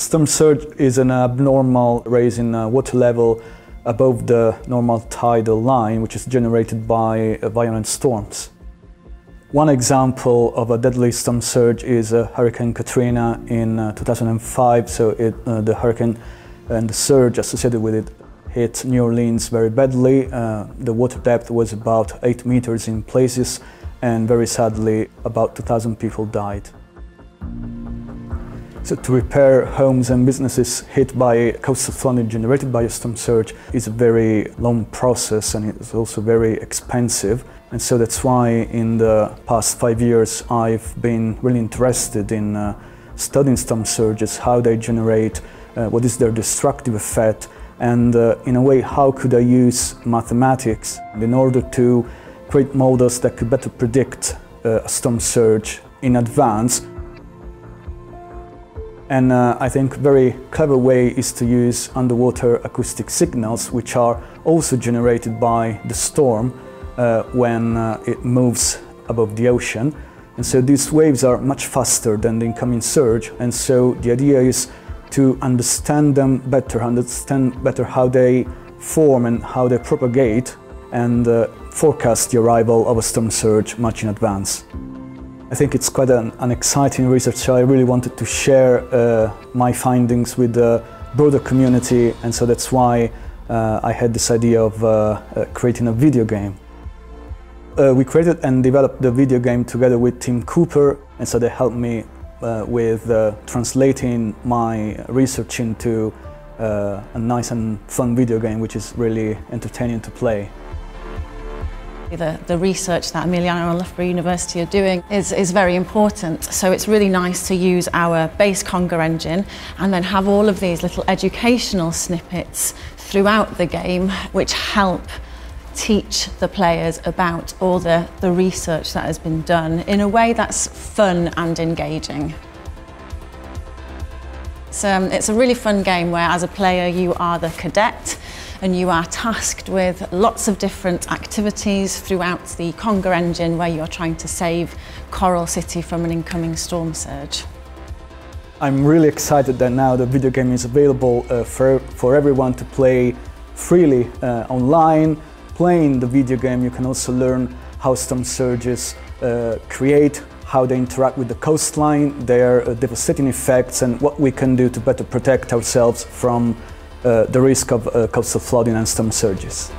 Storm surge is an abnormal rise in water level above the normal tidal line, which is generated by violent storms. One example of a deadly storm surge is Hurricane Katrina in 2005, so the hurricane and the surge associated with it hit New Orleans very badly. The water depth was about 8 meters in places, and very sadly, about 2,000 people died. So to repair homes and businesses hit by coastal flooding generated by a storm surge is a very long process, and it's also very expensive. And so that's why in the past 5 years I've been really interested in studying storm surges, how they generate, what is their destructive effect, and in a way how could I use mathematics in order to create models that could better predict a storm surge in advance. And I think a very clever way is to use underwater acoustic signals, which are also generated by the storm when it moves above the ocean. And so these waves are much faster than the incoming surge, and so the idea is to understand them better, how they form and how they propagate, and forecast the arrival of a storm surge much in advance. I think it's quite an exciting research, so I really wanted to share my findings with the broader community, and so that's why I had this idea of creating a video game. We created and developed the video game together with Tim Cooper, and so they helped me with translating my research into a nice and fun video game, which is really entertaining to play. The research that Emiliano and Loughborough University are doing is very important, so it's really nice to use our base Conga engine and then have all of these little educational snippets throughout the game which help teach the players about all the research that has been done in a way that's fun and engaging. So it's a really fun game where as a player you are the cadet and you are tasked with lots of different activities throughout the Conga engine where you're trying to save Coral City from an incoming storm surge. I'm really excited that now the video game is available for everyone to play freely online. Playing the video game you can also learn how storm surges create, how they interact with the coastline, their devastating effects, and what we can do to better protect ourselves from the risk of coastal flooding and storm surges.